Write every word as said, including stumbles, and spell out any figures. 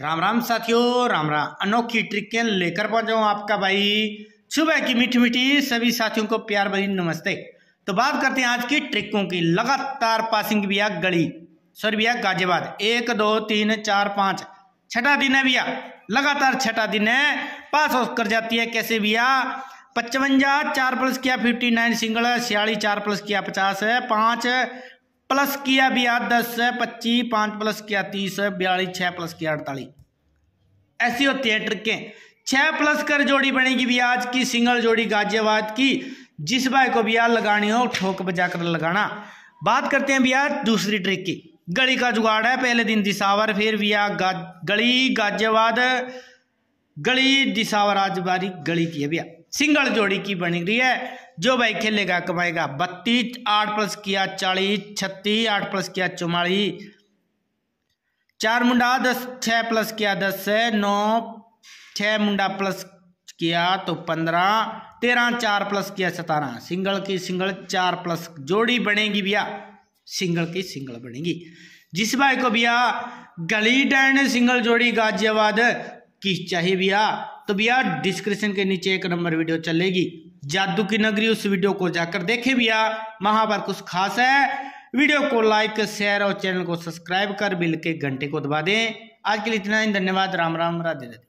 राम राम साथियों, राम राम। अनोखी ट्रिक लेकर पहुंचा हूं आपका भाई सुबह की मीठी मीठी। सभी साथियों को प्यार भरी नमस्ते। तो बात करते हैं आज की ट्रिकों की। लगातार पासिंग भैया गली, सॉरी भैया गाजियाबाद, एक दो तीन चार पाँच, छठा दिन है भैया, लगातार छठा दिन है। पास आउट कर जाती है कैसे भैया? पचवंजा चार प्लस किया फिफ्टी नाइन सिंगल, छियालीस चार प्लस किया पचास है, पाँच प्लस किया भैया दस है, पच्चीस पाँच प्लस किया तीस है, बयालीस छः प्लस किया अड़तालीस। ऐसी होती है ट्रिकें। छः प्लस कर जोड़ी बनेगी भैया आज की सिंगल जोड़ी गाजियाबाद की। जिस भाई को भैया लगानी हो ठोक बजा कर लगाना। बात करते हैं भैया दूसरी ट्रिक की। गली का जुगाड़ है, पहले दिन दिसावर, फिर भैया गा, गली गाजियाबाद, गली दिसावर। आज बारी गली की है भैया, सिंगल जोड़ी की बनी रही है। जो भाई खेलेगा कमाएगा। बत्तीस आठ प्लस किया चालीस, छत्तीस आठ प्लस किया चौवालीस, चार मुंडा दस, छः प्लस किया दस है, नौ छः मुंडा प्लस किया तो पंद्रह, तेरह चार प्लस किया सतारह। सिंगल की सिंगल चार प्लस जोड़ी बनेगी भैया, सिंगल की सिंगल बनेगी। जिस भाई को भैया गली डैंड सिंगल जोड़ी गाजियाबाद की चाहिए भैया, तो भैया डिस्क्रिप्शन के नीचे एक नंबर वीडियो चलेगी, जादू की नगरी, उस वीडियो को जाकर देखें भैया। महाभारत कुछ खास है। वीडियो को लाइक, शेयर और चैनल को सब्सक्राइब कर बिल के घंटे को दबा दें। आज के लिए इतना ही, धन्यवाद। राम राम, राधे राधे।